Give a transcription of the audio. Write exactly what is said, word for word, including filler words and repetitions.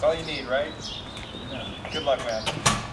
That's all you need, right? Yeah. Good luck, man.